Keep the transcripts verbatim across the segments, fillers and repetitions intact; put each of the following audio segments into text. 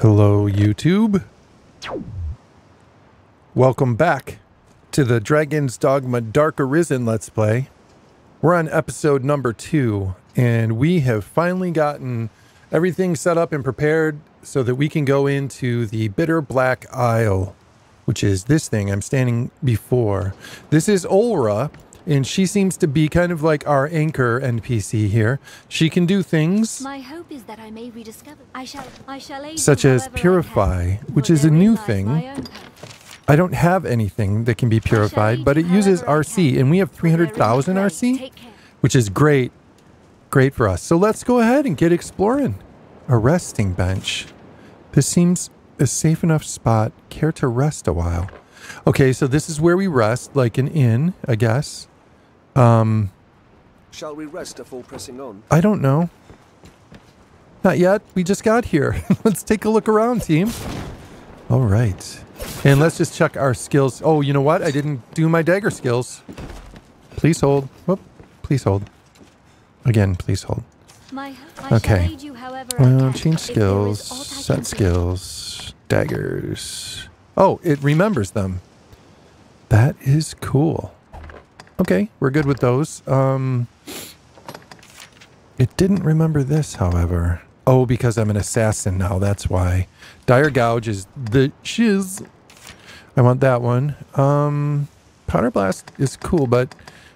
Hello, YouTube. Welcome back to the Dragon's Dogma Dark Arisen Let's Play. We're on episode number two, and we have finally gotten everything set up and prepared so that we can go into the Bitterblack Isle, which is this thing I'm standing before. This is Ulra, and she seems to be kind of like our anchor N P C here. She can do things My hope is that I may rediscover. I shall, I shall such as purify, which is a new thing. I don't have anything that can be purified, but it uses R C, and we have three hundred thousand R C, which is great, great for us. So let's go ahead and get exploring. A resting bench. This seems a safe enough spot. Care to rest a while? Okay, so this is where we rest, like an inn, I guess. Um, Shall we rest before pressing on? I don't know. Not yet. We just got here. Let's take a look around, team. All right. And let's just check our skills. Oh, you know what? I didn't do my dagger skills. Please hold. Whoop. Please hold. Again, please hold. Okay. Well, change skills. Set skills. Daggers. Oh, it remembers them. That is cool. Okay, we're good with those. Um, it didn't remember this, however. Oh, because I'm an assassin now, that's why. Dire Gouge is the shiz. I want that one. Um, Powder Blast is cool, but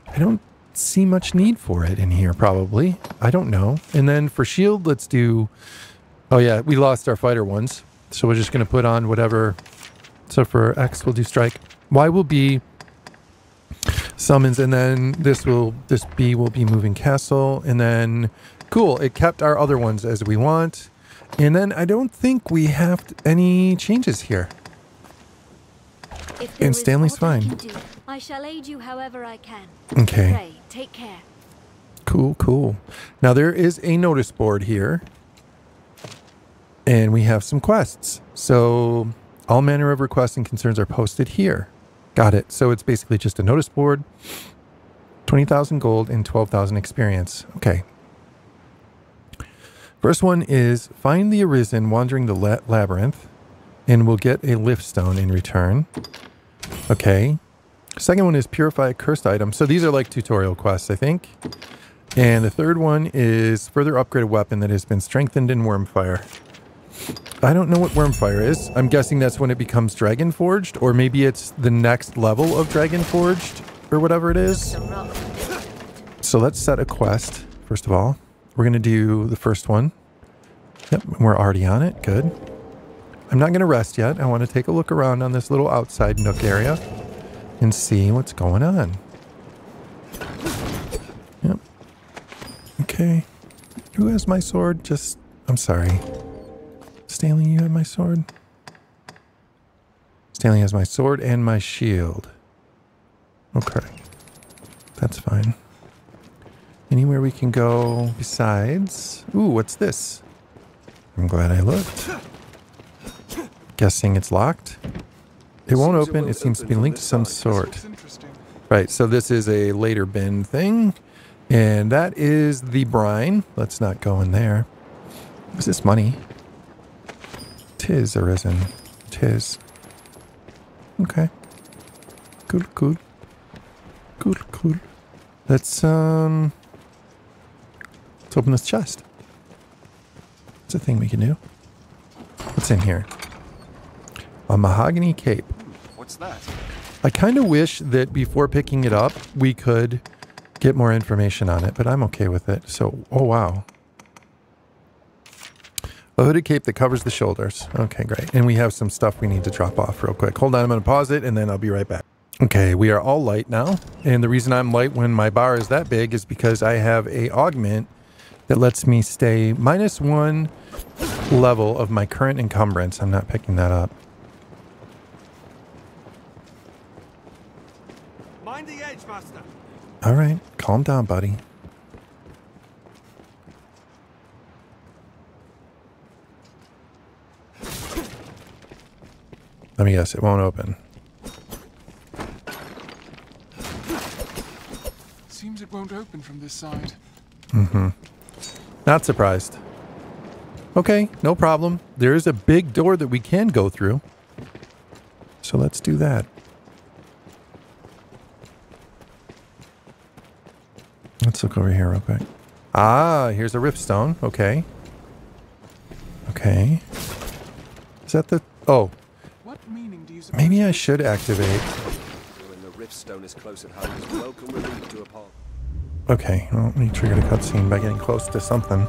I don't see much need for it in here, probably. I don't know. And then for shield, let's do... Oh yeah, we lost our fighter ones. So we're just going to put on whatever... So for X, we'll do strike. Y will be summons, and then this will this B will be moving castle, and then cool. It kept our other ones as we want, and then I don't think we have any changes here. And Stanley's fine. I shall aid you however I can. Okay. Pray, take care. Cool, cool. Now there is a notice board here, and we have some quests. So. All manner of requests and concerns are posted here. Got it. So it's basically just a notice board, twenty thousand gold and twelve thousand experience. Okay. First one is find the Arisen wandering the la labyrinth and we'll get a lift stone in return. Okay. Second one is purify a cursed item. So these are like tutorial quests, I think. And the third one is further upgrade a weapon that has been strengthened in wormfire. I don't know what wormfire is. I'm guessing that's when it becomes Dragonforged, or maybe it's the next level of Dragonforged, or whatever it is. So let's set a quest, first of all. We're going to do the first one. Yep, we're already on it. Good. I'm not going to rest yet. I want to take a look around on this little outside nook area and see what's going on. Yep. Okay. Who has my sword? Just... I'm sorry. Stanley, you have my sword? Stanley has my sword and my shield. Okay. That's fine. Anywhere we can go besides... Ooh, what's this? I'm glad I looked. Guessing it's locked. It won't open. It seems to be linked to some sort. Right, so this is a later bin thing. And that is the brine. Let's not go in there. Is this money? Tis Arisen. Tis. Okay. Cool, cool. Cool, cool. Let's, um... Let's open this chest. It's a thing we can do. What's in here? A mahogany cape. What's that? I kind of wish that before picking it up, we could get more information on it, but I'm okay with it. So, oh wow. A hooded cape that covers the shoulders. Okay, great. And we have some stuff we need to drop off real quick. Hold on, I'm going to pause it, and then I'll be right back. Okay, we are all light now. And the reason I'm light when my bar is that big is because I have a augment that lets me stay minus one level of my current encumbrance. I'm not picking that up. Mind the edge, master. All right, calm down, buddy. Let me guess, it won't open. Seems it won't open from this side. Mm-hmm. Not surprised. Okay, no problem. There is a big door that we can go through. So let's do that. Let's look over here real quick. Ah, here's a rift stone. Okay. Okay. Is that the... Oh. What meaning do you suppose? Maybe I should activate... Okay, well, let me trigger the cutscene by getting close to something.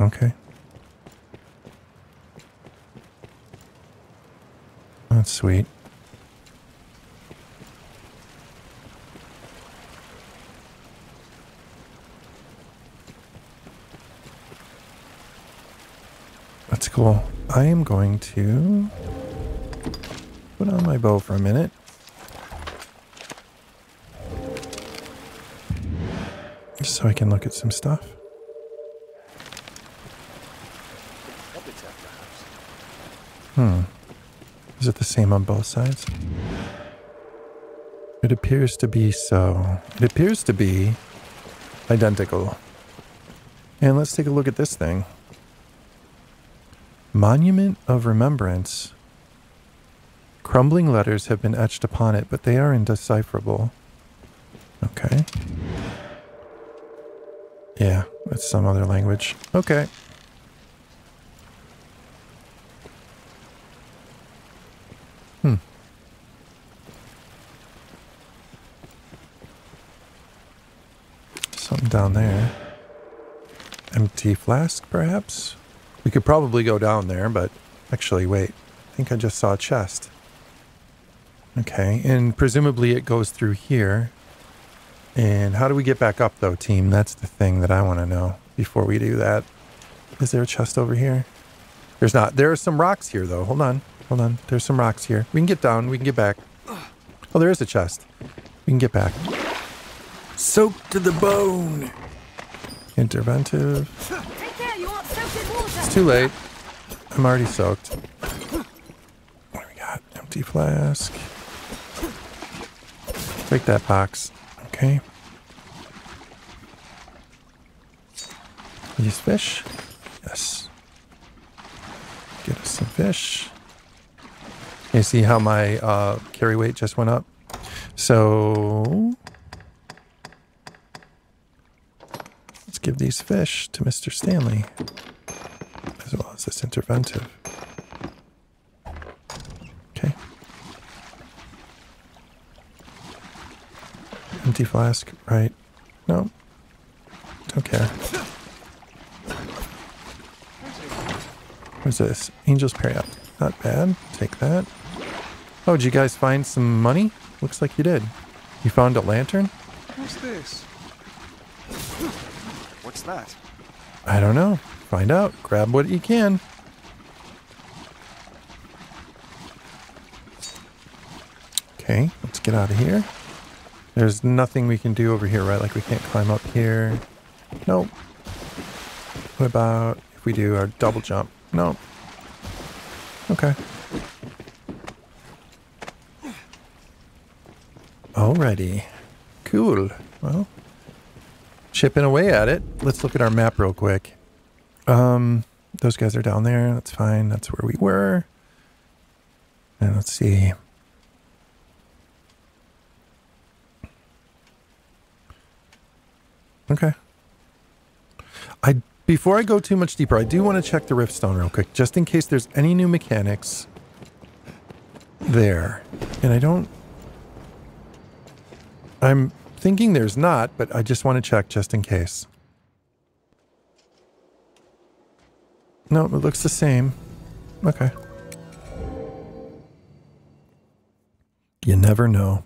Okay. That's sweet. That's cool. I am going to put on my bow for a minute. Just so I can look at some stuff. Hmm. Is it the same on both sides? It appears to be so. It appears to be identical. And let's take a look at this thing. Monument of Remembrance. Crumbling letters have been etched upon it, but they are indecipherable. Okay. Yeah, that's some other language. Okay. Hmm. Something down there. Empty flask, perhaps? We could probably go down there, but actually, wait. I think I just saw a chest. Okay, and presumably it goes through here. And how do we get back up, though, team? That's the thing that I want to know before we do that. Is there a chest over here? There's not. There are some rocks here, though. Hold on. Hold on. There's some rocks here. We can get down. We can get back. Oh, there is a chest. We can get back. Soaked to the bone. Interventive. It's too late. I'm already soaked. What do we got? Empty flask. Take that box. Okay. These fish? Yes. Get us some fish. You see how my uh, carry weight just went up? So... let's give these fish to Mister Stanley. As well as this interventive. Okay. Empty flask, right? No. Don't care. What's this? Angel's Parry Up. Not bad. Take that. Oh, did you guys find some money? Looks like you did. You found a lantern? What's this? What's that? I don't know. Find out. Grab what you can. Okay, let's get out of here. There's nothing we can do over here, right? Like we can't climb up here. Nope. What about if we do our double jump? Nope. Okay. Alrighty. Cool. Well, chipping away at it. Let's look at our map real quick. Um, those guys are down there. That's fine. That's where we were. And let's see. Okay. I, before I go too much deeper, I do want to check the rift stone real quick, just in case there's any new mechanics there. And I don't... I'm thinking there's not, but I just want to check just in case. No, it looks the same. Okay. You never know.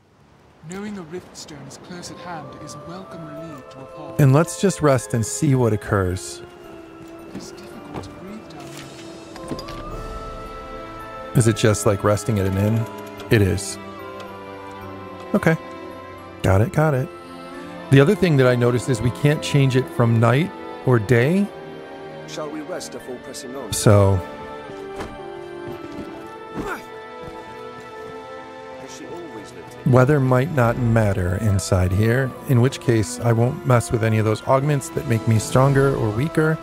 Knowing the rift stone is close at hand is welcome relief to a party. And let's just rest and see what occurs. It's difficult to breathe down. Is it just like resting at an inn? It is. Okay. Got it, got it. The other thing that I noticed is we can't change it from night or day. Shall we rest before pressing on? So. Has she always lived here? Weather might not matter inside here, in which case I won't mess with any of those augments that make me stronger or weaker.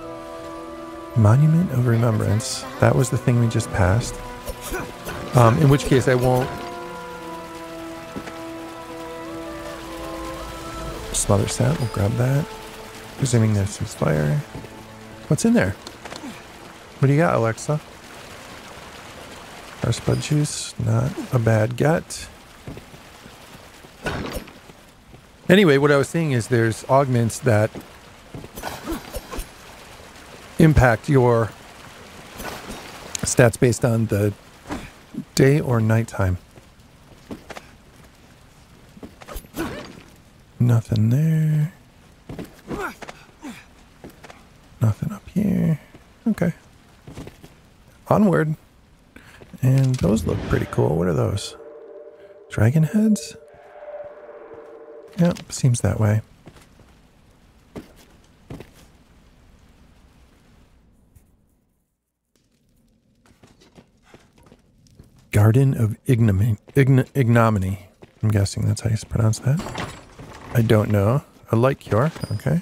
Monument of Remembrance, that was the thing we just passed. Um, in which case I won't smother sap, we'll grab that. Presuming there's some fire. What's in there? What do you got, Alexa? Our spud juice, not a bad get. Anyway, what I was saying is there's augments that impact your stats based on the day or nighttime. Nothing there. Nothing up here. Okay. Onward. And those look pretty cool. What are those? Dragon heads? Yep, seems that way. Garden of Ignominy. Ign ignominy. I'm guessing that's how you pronounce that. I don't know. A light cure. Okay.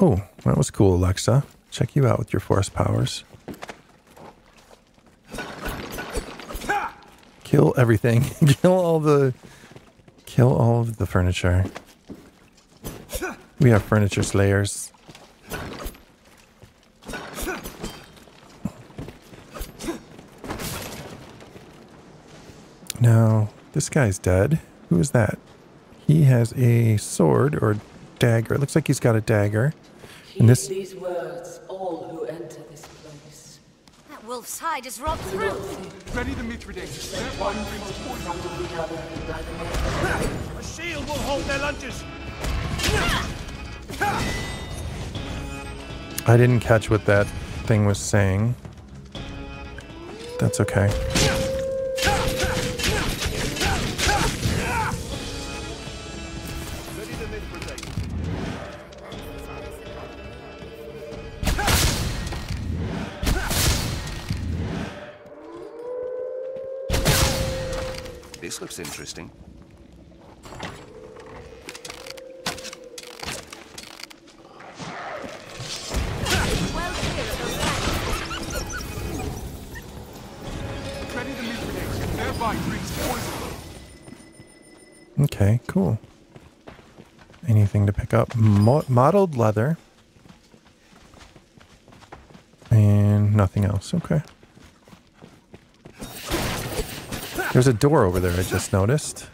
Oh, that was cool, Alexa. Check you out with your force powers. Kill everything. Kill all the... Kill all of the furniture. We have furniture slayers. Now, this guy's dead. Who is that? He has a sword or dagger. It looks like he's got a dagger. Keep and this... these words, all who enter this place. That wolf's hide is robbed through. Ready the Mithridates. That one brings fortune to the other. A shield will hold their lunges. I didn't catch what that thing was saying. That's okay. This looks interesting. Okay, cool. Anything to pick up? Mo mottled leather. And nothing else. Okay. There's a door over there, I just noticed.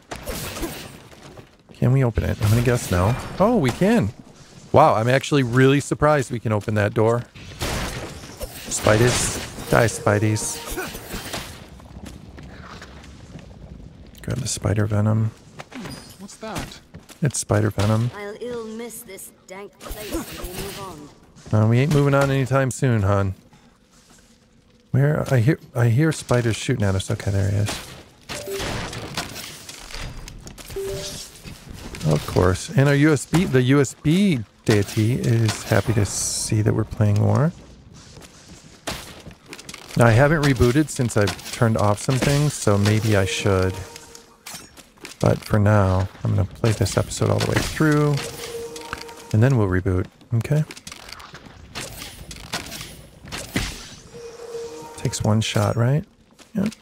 Can we open it? I'm gonna guess no. Oh, we can. Wow, I'm actually really surprised we can open that door. Spiders. Die, spideys. Grab the spider venom. What's that? It's spider venom. I'll ill miss this dank place and we'll move on. Uh, we ain't moving on anytime soon, hon. Where? I hear, I hear spiders shooting at us. Okay, there he is. Of course. And our U S B, the U S B deity is happy to see that we're playing more. Now, I haven't rebooted since I've turned off some things, so maybe I should. But for now, I'm going to play this episode all the way through, and then we'll reboot. Okay? Takes one shot, right? Yep.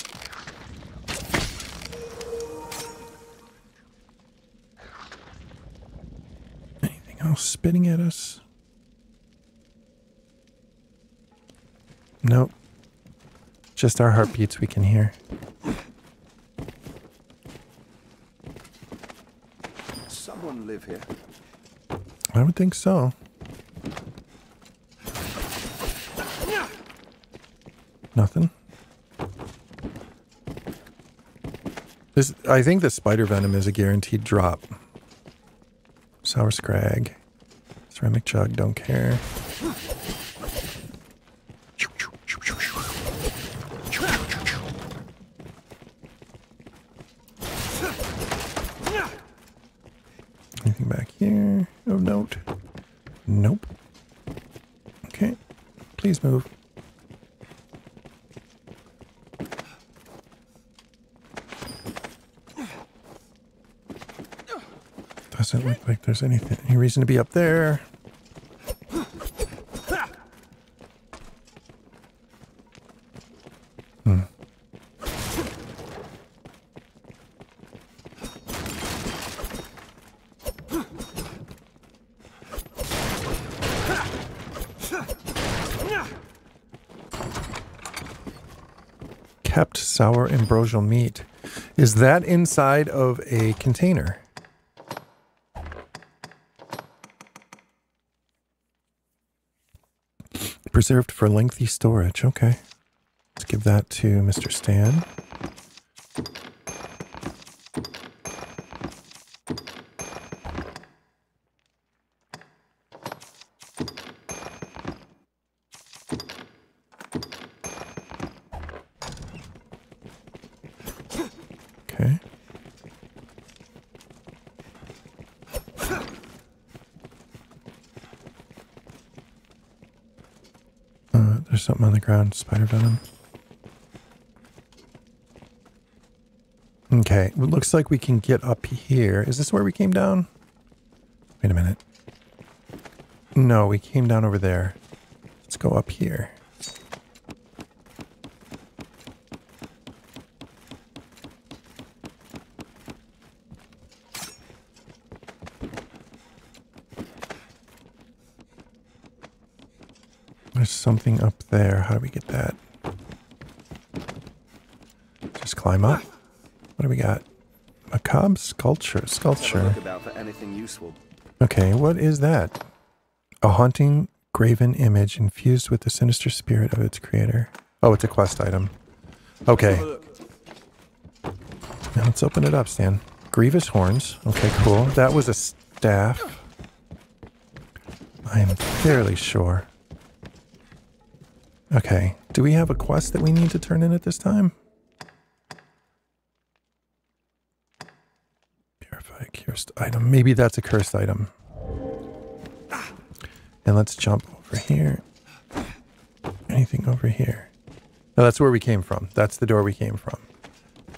Spitting at us. Nope. Just our heartbeats we can hear. Someone live here. I would think so. Nothing. This, I think the spider venom is a guaranteed drop. Sour scrag. Ceramic jug, don't care. Anything back here of note? Nope. Okay, please move. Doesn't look like there's anything, any reason to be up there. Hmm. Kept sour ambrosial meat. Is that inside of a container? Preserved for lengthy storage. Okay. Let's give that to Mister Stan. Something on the ground, spider venom. Okay, it looks like we can get up here. Is this where we came down? Wait a minute. No, we came down over there. Let's go up here. Something up there. How do we get that? Just climb up. What do we got? Macabre sculpture. Sculpture. Okay, what is that? A haunting graven image infused with the sinister spirit of its creator. Oh, it's a quest item. Okay. Now let's open it up, Stan. Grievous horns. Okay, cool. That was a staff. I am fairly sure. Okay, do we have a quest that we need to turn in at this time? Purify a cursed item. Maybe that's a cursed item. And let's jump over here. Anything over here? Now that's where we came from. That's the door we came from.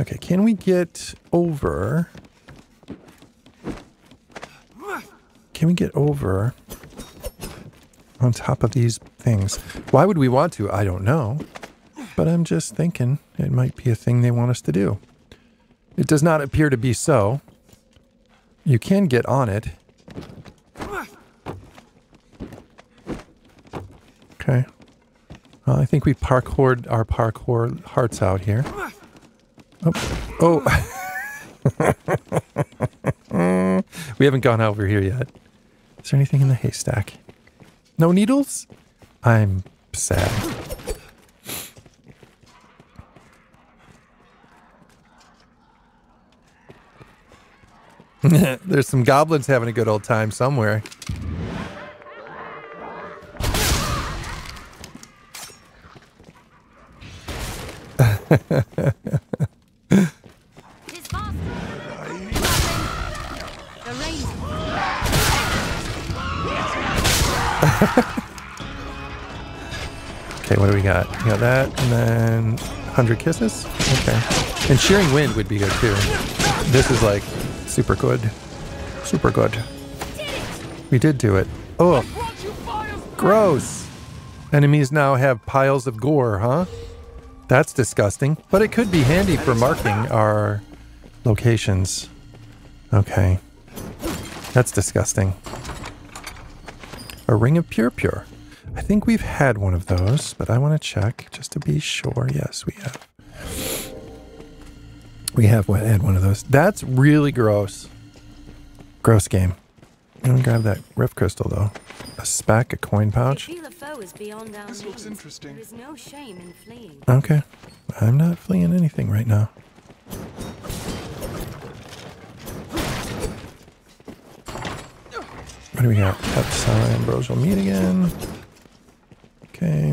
Okay, can we get over? Can we get over on top of these things? Why would we want to? I don't know. But I'm just thinking it might be a thing they want us to do. It does not appear to be so. You can get on it. Okay. Well, I think we parkoured our parkour hearts out here. Oh. Oh. We haven't gone over here yet. Is there anything in the haystack? No needles? I'm sad. There's some goblins having a good old time somewhere. Okay, what do we got? We got that, and then one hundred kisses? Okay. And shearing wind would be good, too. This is, like, super good. Super good. We did do it. Oh! Gross! Enemies now have piles of gore, huh? That's disgusting. But it could be handy for marking our locations. Okay. That's disgusting. A ring of pure pure. I think we've had one of those, but I want to check just to be sure. Yes, we have. We have had one of those. That's really gross. Gross game. I'm gonna grab that rift crystal though. A spack, a coin pouch. This looks interesting. There is no shame in fleeing. Okay, I'm not fleeing anything right now. What do we got? That's our ambrosial meat again. Okay.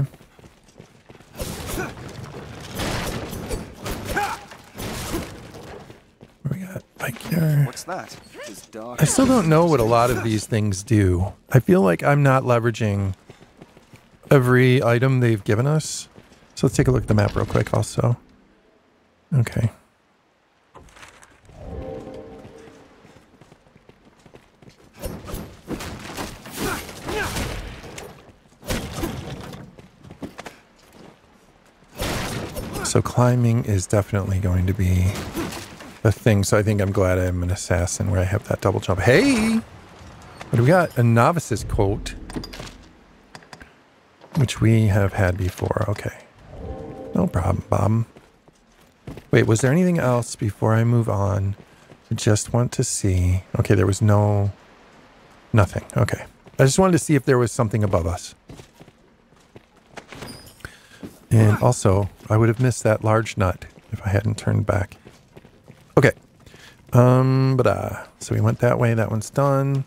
What do we got? Like here. What's that? I still don't know what a lot of these things do. I feel like I'm not leveraging every item they've given us. So let's take a look at the map real quick also. Okay. So climbing is definitely going to be the thing. So I think I'm glad I'm an assassin where I have that double jump. Hey! What do we got? A novice's coat, which we have had before. Okay. No problem, Bob. Wait, was there anything else before I move on? I just want to see. Okay, there was no... nothing. Okay. I just wanted to see if there was something above us. And also, I would have missed that large nut if I hadn't turned back. Okay. Um, but, uh, so we went that way. That one's done.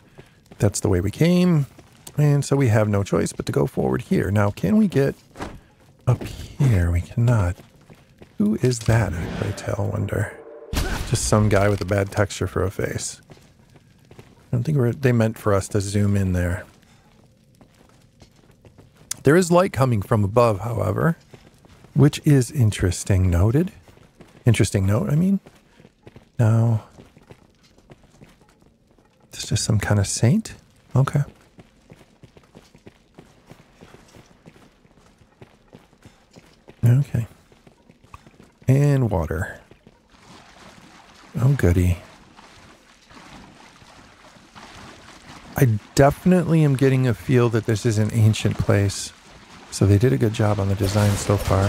That's the way we came. And so we have no choice but to go forward here. Now, can we get up here? We cannot. Who is that? I tell, wonder. Just some guy with a bad texture for a face. I don't think we're, they meant for us to zoom in there. There is light coming from above, however, which is interesting noted. Interesting note, I mean. Now, it's just some kind of saint. Okay. Okay. And water. Oh, goody. I definitely am getting a feel that this is an ancient place. So they did a good job on the design so far.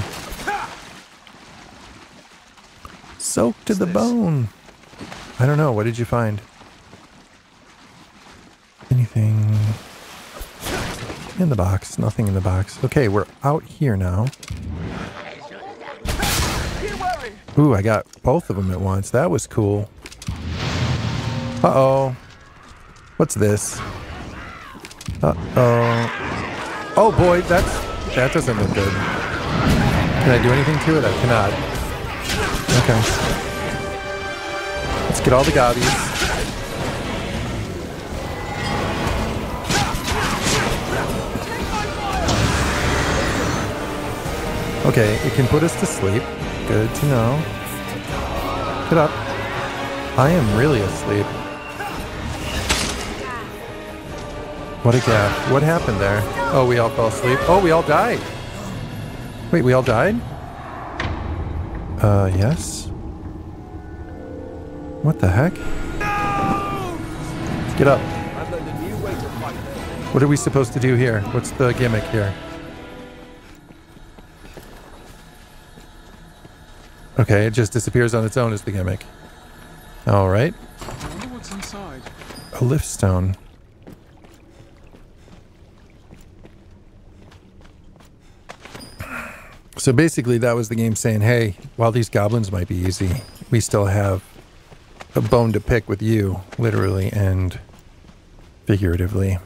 Soaked to the bone. I don't know. What did you find? Anything in the box? Nothing in the box. Okay, we're out here now. Ooh, I got both of them at once. That was cool. Uh-oh. What's this? Uh-oh. Oh boy, that's, that doesn't look good. Can I do anything to it? I cannot. Okay. Let's get all the gobbies. Okay, it can put us to sleep. Good to know. Get up. I am really asleep. What a gap. What happened there? Oh, we all fell asleep. Oh, we all died. Wait, we all died? Uh, yes. What the heck? Get up. What are we supposed to do here? What's the gimmick here? Okay, it just disappears on its own is the gimmick. All right. I wonder what's inside. A rift stone. So basically that was the game saying, hey, while these goblins might be easy, we still have a bone to pick with you, literally and figuratively.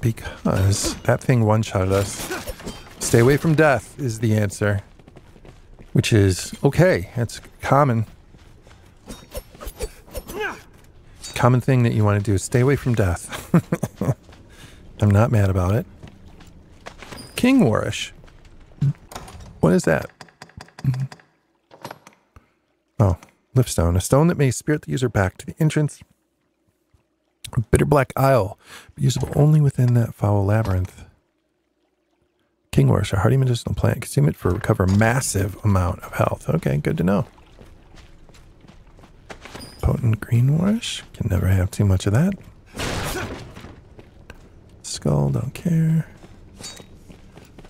Because that thing one-shotted us. Stay away from death is the answer. Which is okay, that's common. Common thing that you want to do is stay away from death. I'm not mad about it. Kingwarish. What is that? Oh, rift stone. A stone that may spirit the user back to the entrance of Bitterblack Isle, but usable only within that foul labyrinth. Kingwarish, a hardy medicinal plant. Consume it for recover massive amount of health. Okay, good to know. Potent greenwash. Can never have too much of that. Skull, don't care.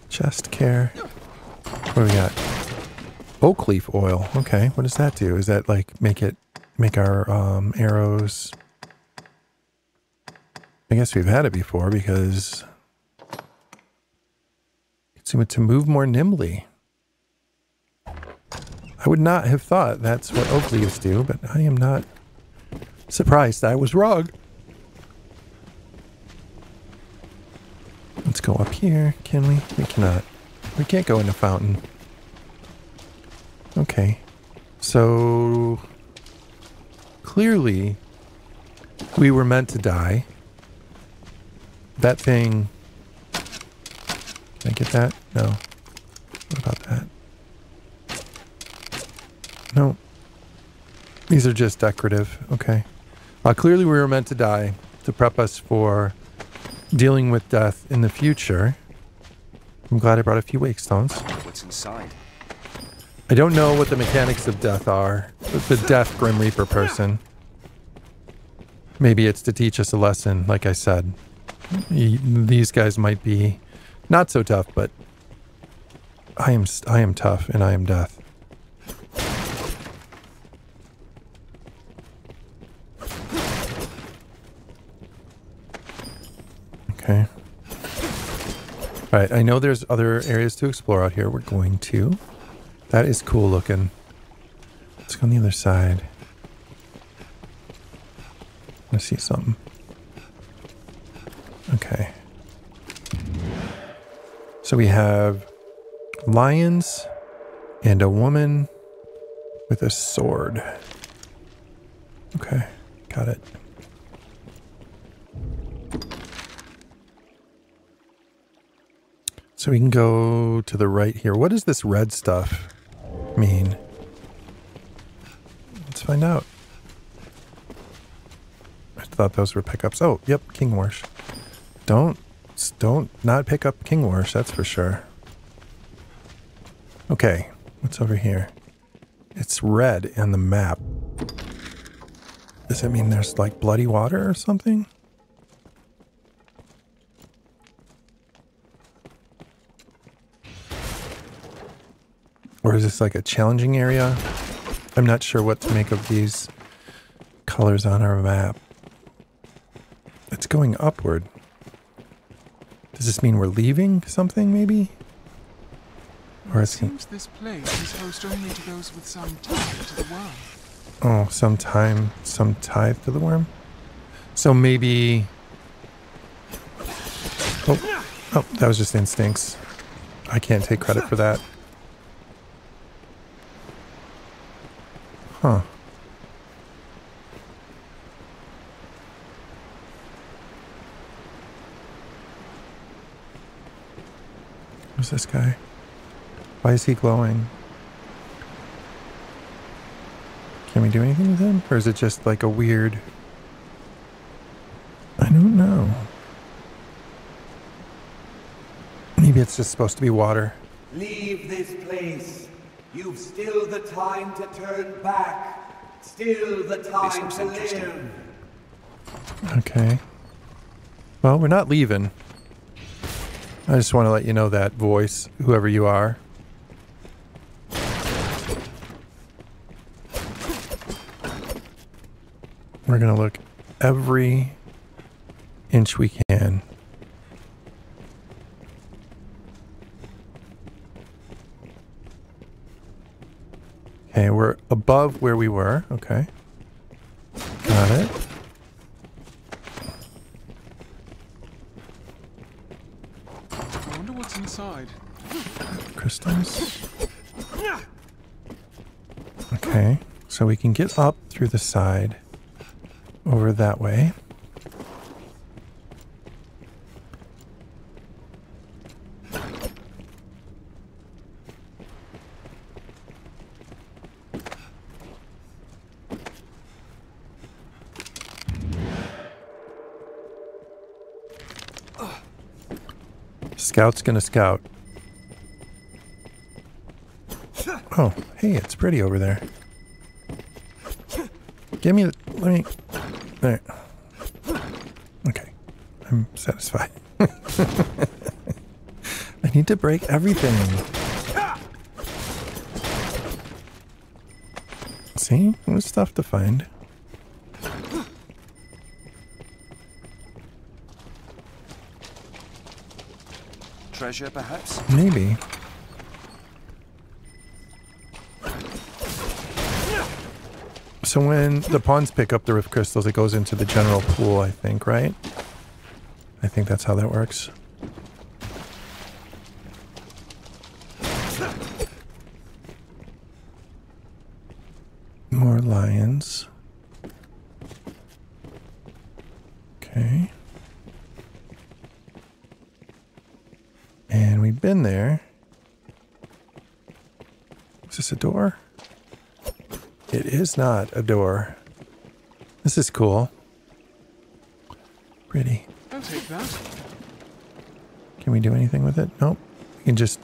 Chest care. What do we got? Oak leaf oil. Okay, what does that do? Is that like make it make our um, arrows? I guess we've had it before because consume it to move more nimbly. I would not have thought that's what oak leaves do, but I am not surprised I was wrong. Let's go up here. Can we? We cannot. We can't go in the fountain. Okay. So, clearly, we were meant to die. That thing... Can I get that? No. What about that? No. These are just decorative. Okay. Uh, clearly, we were meant to die to prep us for dealing with death in the future. I'm glad I brought a few wakestones. What's inside? I don't know what the mechanics of death are, but the death Grim Reaper person. Maybe it's to teach us a lesson, like I said. These guys might be not so tough, but I am, I am tough and I am death. Okay. All right, I know there's other areas to explore out here. We're going to. That is cool looking. Let's go on the other side. I want to see something. Okay. So we have lions and a woman with a sword. Okay, got it. So we can go to the right here. What does this red stuff mean? Let's find out. I thought those were pickups. Oh, yep, Kingwarish. Don't, don't not pick up Kingwarish, that's for sure. Okay, what's over here? It's red on the map. Does that mean there's like bloody water or something? Or is this like a challenging area? I'm not sure what to make of these colors on our map. It's going upward. Does this mean we're leaving something, maybe? Or is it seems this place is host only to those with some tie to the worm. Oh, some time, some tie to the worm? So maybe... Oh, oh, that was just instincts. I can't take credit for that. Huh. Who's this guy? Why is he glowing? Can we do anything with him? Or is it just like a weird... I don't know. Maybe it's just supposed to be water. Leave this place. You've still the time to turn back. Still the time to live. Okay. Well, we're not leaving. I just want to let you know that, voice, whoever you are. We're going to look every inch we can. Okay, we're above where we were. Okay. Got it. I wonder what's inside. Crystals. Okay, so we can get up through the side over that way. Scout's gonna scout. Oh, hey, it's pretty over there. Give me the... Let me... There. Okay. I'm satisfied. I need to break everything. See? There's stuff to find. Treasure, perhaps? Maybe. So when the pawns pick up the rift crystals, it goes into the general pool, I think, right? I think that's how that works. More lions. Okay. And we've been there. Is this a door? It is not a door. This is cool. Pretty. I'll take that. Can we do anything with it? Nope. We can just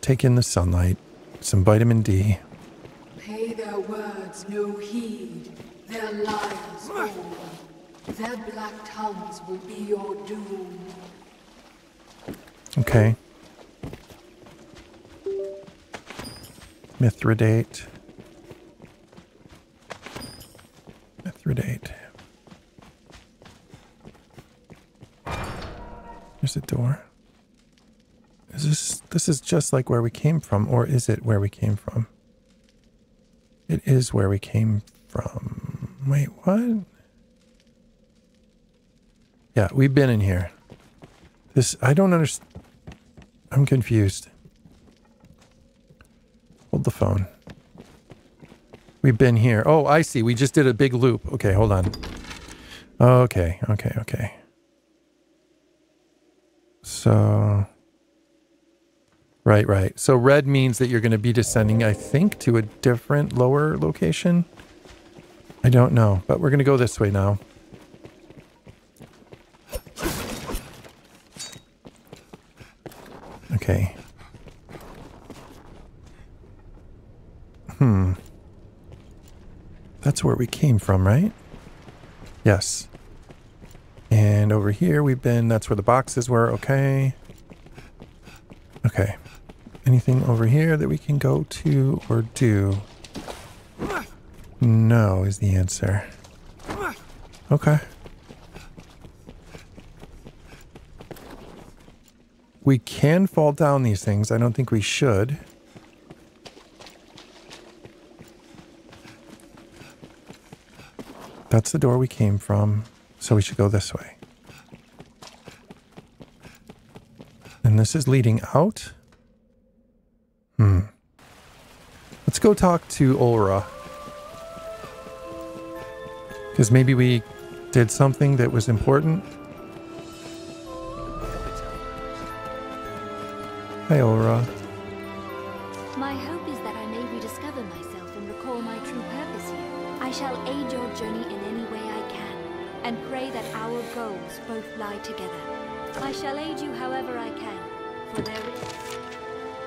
take in the sunlight. some vitamin D. Pay their words no heed, their lies all. Their black tongues will be your doom. Okay. Mithridate. Mithridate. There's a door. Is this, this is just like where we came from, or is it where we came from? It is where we came from. Wait, what? Yeah, we've been in here. This, I don't understand. I'm confused. Hold the phone. We've been here. Oh, I see. We just did a big loop. Okay, hold on. Okay, okay, okay. So... Right, right. So red means that you're going to be descending, I think, to a different lower location. I don't know, but we're going to go this way now. Okay. Hmm. That's where we came from, right? Yes. And over here we've been, that's where the boxes were, okay. Okay. Anything over here that we can go to or do? No is the answer. Okay. We can fall down these things. I don't think we should. That's the door we came from, so we should go this way. And this is leading out. Hmm. Let's go talk to Ulra. Because maybe we did something that was important. Hi, Ulra. My hope is that I may rediscover myself and recall my true purpose here. I shall aid your journey in any way I can, and pray that our goals both lie together. I shall aid you however I can, for therein.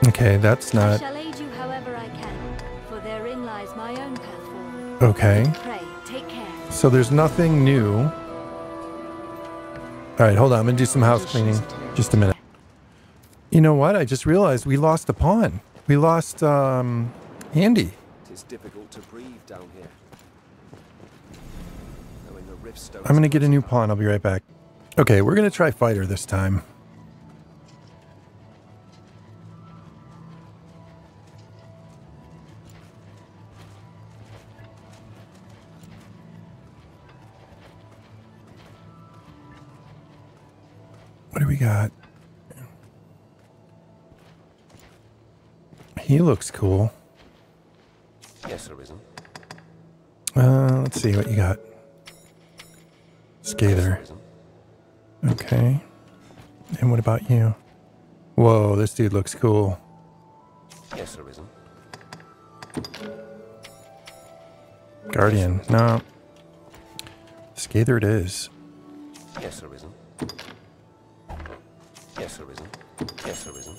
Okay, that's not. I shall aid you however I can, for therein lies my own path forward. Okay. Pray, take care. So there's nothing new. All right, hold on. I'm gonna do some house cleaning. Just a minute. You know what? I just realized we lost a pawn. We lost um, Andy. It's difficult to breathe down here. Knowing the rift stone. I'm gonna get a new pawn. I'll be right back. Okay, we're gonna try fighter this time. What do we got? He looks cool. Yes, Arisen. Uh, let's see what you got. Skather. Okay. And what about you? Whoa, this dude looks cool. Yes, Arisen. Guardian. No. Skather it is. Yes, Arisen. Yes, Arisen. Yes, Arisen.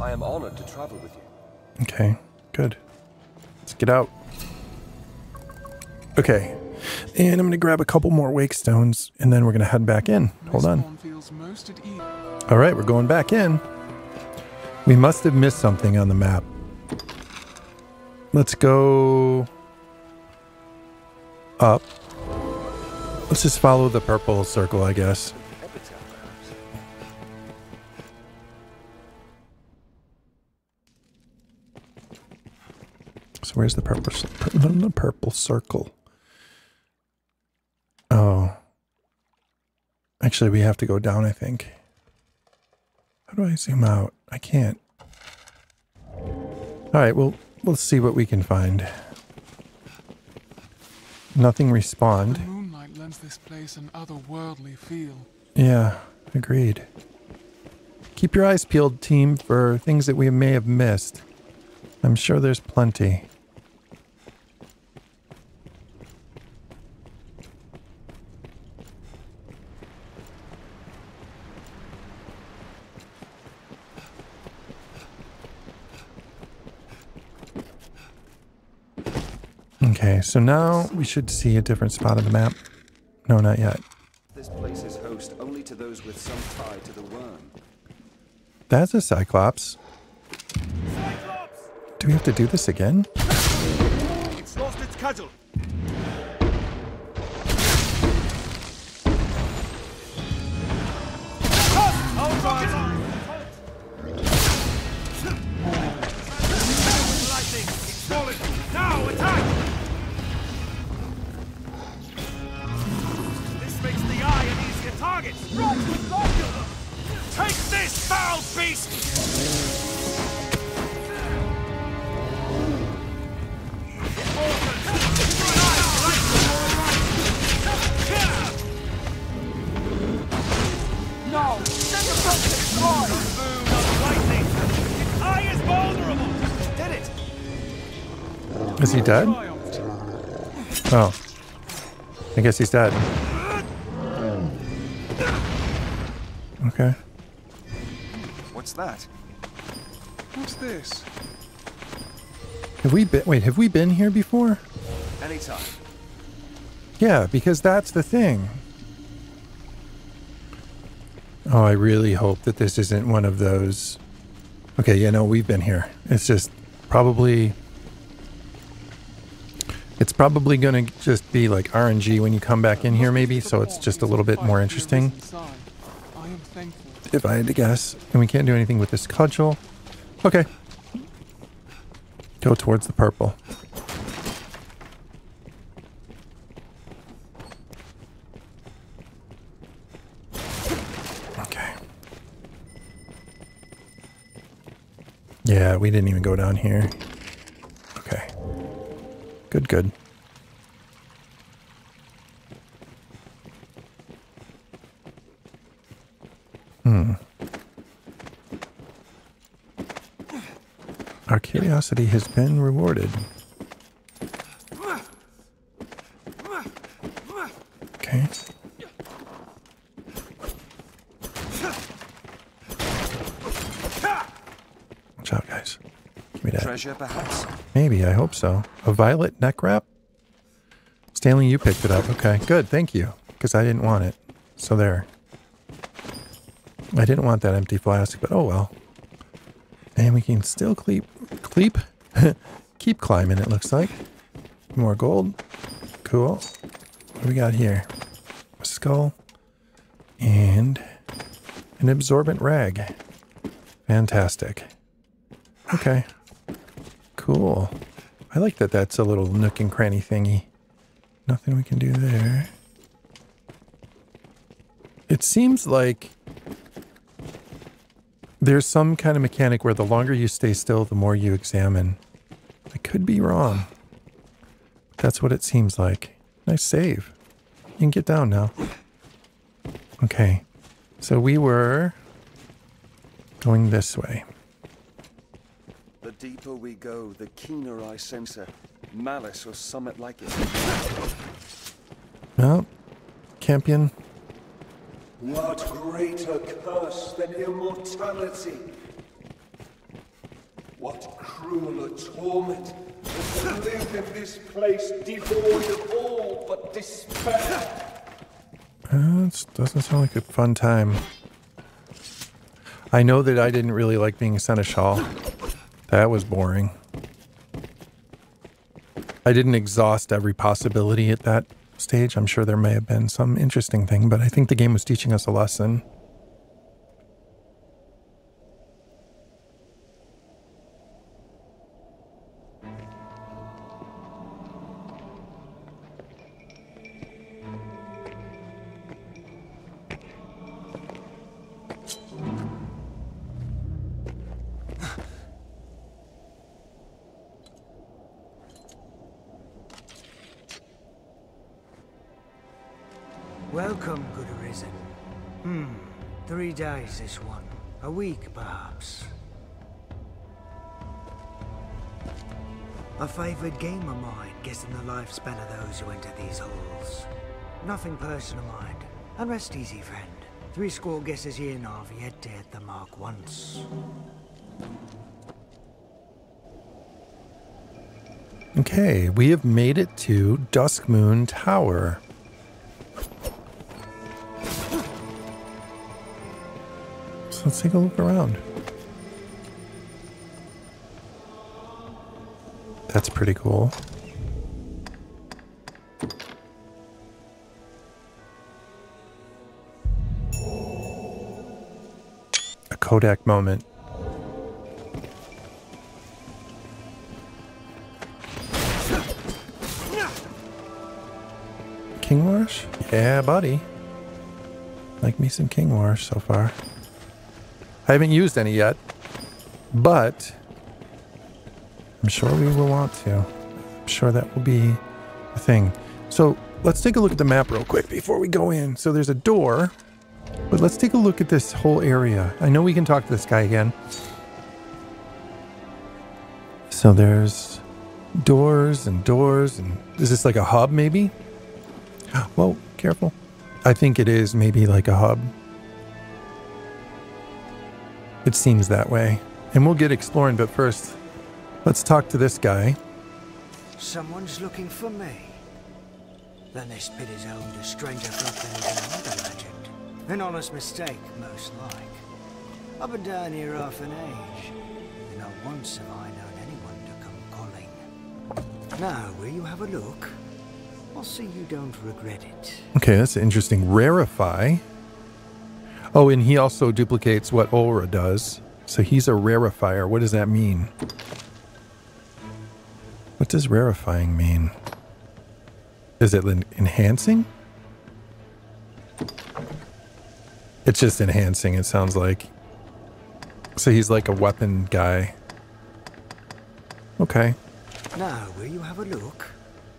I am honored to travel with you. Okay, good. Let's get out. Okay, and I'm going to grab a couple more wakestones, and then we're going to head back in. Hold on. All right, we're going back in. We must have missed something on the map. Let's go up. Let's just follow the purple circle, I guess. So where's the purple, the purple circle? Oh. Actually, we have to go down, I think. How do I zoom out? I can't. All right, well, we'll see what we can find. Nothing respawned. The moonlight lends this place an otherworldly feel. Yeah, agreed. Keep your eyes peeled, team, for things that we may have missed. I'm sure there's plenty. Okay, so now we should see a different spot of the map. No, not yet. This place is host only to those with some tie to the worm. That's a Cyclops. Cyclops! Do we have to do this again? It's lost its cudgel. Is he dead? Oh. I guess he's dead. Okay. What's that? What's this? Have we been... Wait, have we been here before? Anytime. Yeah, because that's the thing. Oh, I really hope that this isn't one of those... Okay, yeah, no, we've been here. It's just probably... It's probably going to just be like R N G when you come back in here, maybe, so it's just a little bit more interesting, if I had to guess. And we can't do anything with this cudgel. Okay. Go towards the purple. Okay. Yeah, we didn't even go down here. Good, good. Hmm. Our curiosity has been rewarded. Okay. Watch out, guys. Give me that. Treasure, perhaps? Maybe, I hope so. A violet neck wrap? Stanley, you picked it up. Okay, good, thank you. Because I didn't want it. So there. I didn't want that empty flask, but oh well. And we can still keep, keep, keep climbing, it looks like. More gold. Cool. What do we got here? A skull. And an absorbent rag. Fantastic. Okay. Cool. I like that that's a little nook and cranny thingy. Nothing we can do there. It seems like there's some kind of mechanic where the longer you stay still, the more you examine. I could be wrong. That's what it seems like. Nice save. You can get down now. Okay. So we were going this way. The deeper we go, the keener I sense a malice or summit like it. Well, Campion. What greater curse than immortality? What crueler torment than to live in this place devoid of all but despair? Uh, it doesn't sound like a fun time. I know that I didn't really like being a seneschal. That was boring. I didn't exhaust every possibility at that stage. I'm sure there may have been some interesting thing, but I think the game was teaching us a lesson. Welcome, good Arisen. Hmm, three days this one. A week, perhaps. A favoured game of mine, guessing the lifespan of those who enter these halls. Nothing personal, mind. And rest easy, friend. Three score guesses here now have yet to hit the mark once. Okay, we have made it to Dusk Moon Tower. So let's take a look around. That's pretty cool. A Kodak moment. Kingwarish? Yeah, buddy. Like me some Kingwarish so far. I haven't used any yet, but I'm sure we will want to. I'm sure that will be a thing. So let's take a look at the map real quick before we go in. So there's a door, but let's take a look at this whole area. I know we can talk to this guy again. So there's doors and doors, and is this like a hub maybe? Whoa, careful. I think it is maybe like a hub. It seems that way. And we'll get exploring, but first, let's talk to this guy. Someone's looking for me. Then this pit is owned a stranger blood than even I'd imagined. An honest mistake, most like. I've been down here half an age, and not once have I known anyone to come calling. Now, will you have a look? I'll see you don't regret it. Okay, that's interesting. Rarefy. Oh, and he also duplicates what Ulra does. So he's a rarefier. What does that mean? What does rarefying mean? Is it enhancing? It's just enhancing, it sounds like. So he's like a weapon guy. Okay. Now, will you have a look?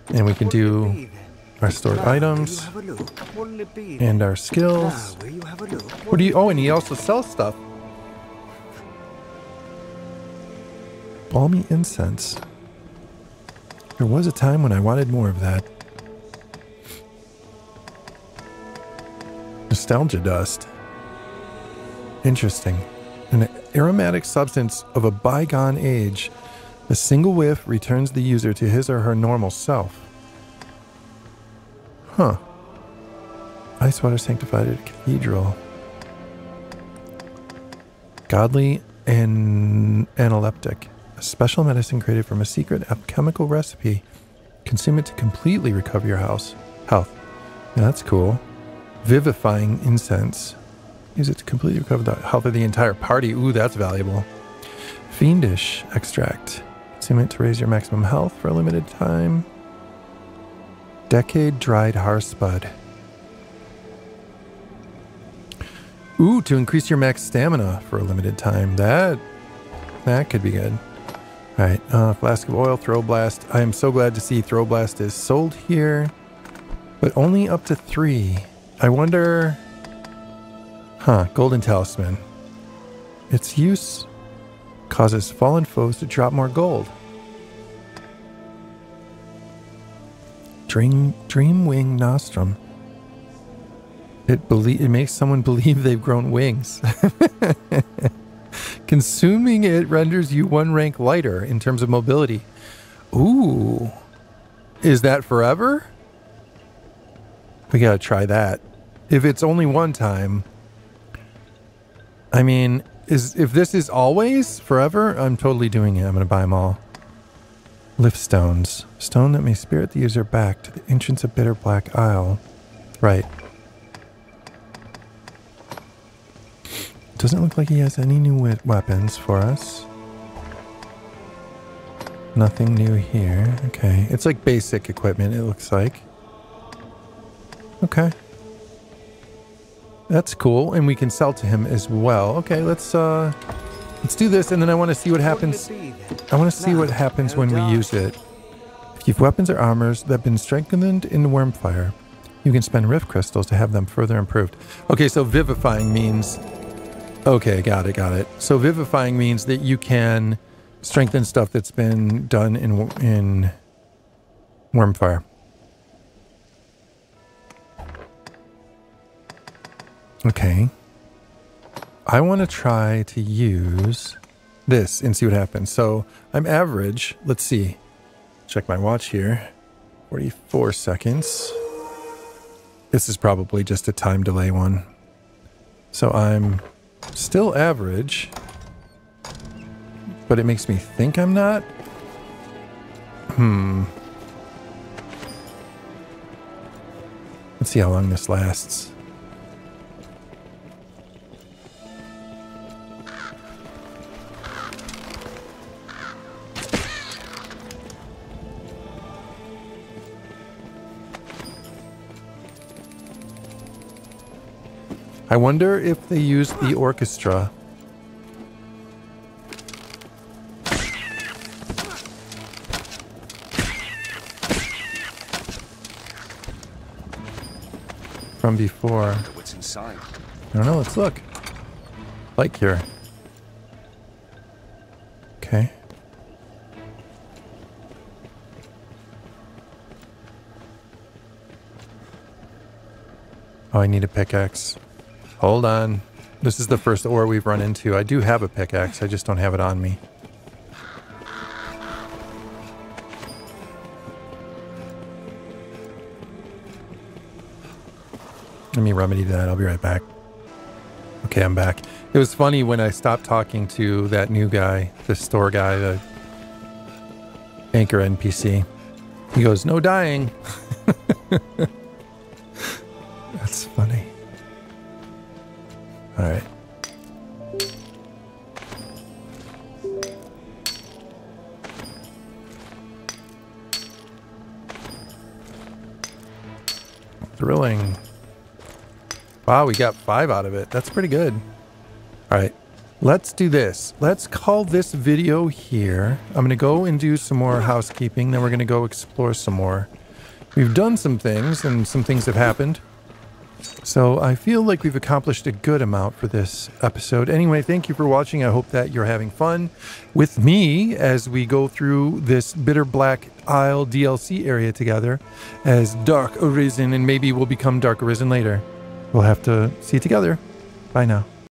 And we can do our stored items and our skills. What do you? Oh, and he also sells stuff. Balmy incense. There was a time when I wanted more of that. Nostalgia dust. Interesting. An aromatic substance of a bygone age. A single whiff returns the user to his or her normal self. Huh. Ice water sanctified at a cathedral. Godly and analeptic. A special medicine created from a secret alchemical recipe. Consume it to completely recover your house health. Now that's cool. Vivifying incense. Use it to completely recover the health of the entire party. Ooh, that's valuable. Fiendish extract. Consume it to raise your maximum health for a limited time. Decade dried harspud. Ooh, to increase your max stamina for a limited time. That, that could be good. All right, uh, flask of oil, throw blast. I am so glad to see throw blast is sold here, but only up to three. I wonder, huh, Golden Talisman. Its use causes fallen foes to drop more gold. Dream, Dream Wing Nostrum. It, belie it makes someone believe they've grown wings. Consuming it renders you one rank lighter in terms of mobility. Ooh. Is that forever? We gotta try that. If it's only one time. I mean, is if this is always forever, I'm totally doing it. I'm gonna buy them all. Lift stones. Stone that may spirit the user back to the entrance of Bitterblack Isle. Right. Doesn't look like he has any new we weapons for us. Nothing new here. Okay. It's like basic equipment, it looks like. Okay. That's cool. And we can sell to him as well. Okay, let's uh let's do this, and then I want to see what happens. I want to see what happens when we use it. If you have weapons or armors that have been strengthened in wormfire, you can spend rift crystals to have them further improved. Okay, so vivifying means... Okay, got it, got it. So vivifying means that you can strengthen stuff that's been done in, in wormfire. Okay. I want to try to use this and see what happens. So I'm average. Let's see. check my watch here. forty-four seconds. This is probably just a time delay one. So I'm still average, but it makes me think I'm not. Hmm. Let's see how long this lasts. I wonder if they used the orchestra. From before. I wonder what's inside. I don't know, let's look. Light cure. Okay. Oh, I need a pickaxe. Hold on. This is the first ore we've run into. I do have a pickaxe, I just don't have it on me. Let me remedy that, I'll be right back. Okay, I'm back. It was funny when I stopped talking to that new guy, the store guy, the anchor N P C. He goes, "No dying." That's funny. All right. Thrilling. Wow, we got five out of it. That's pretty good. All right, let's do this. Let's call this video here. I'm gonna go and do some more housekeeping, then we're gonna go explore some more. We've done some things and some things have happened. So I feel like we've accomplished a good amount for this episode. Anyway, thank you for watching. I hope that you're having fun with me as we go through this Bitterblack Isle D L C area together as Dark Arisen, and maybe we'll become Dark Arisen later. We'll have to see it together. Bye now.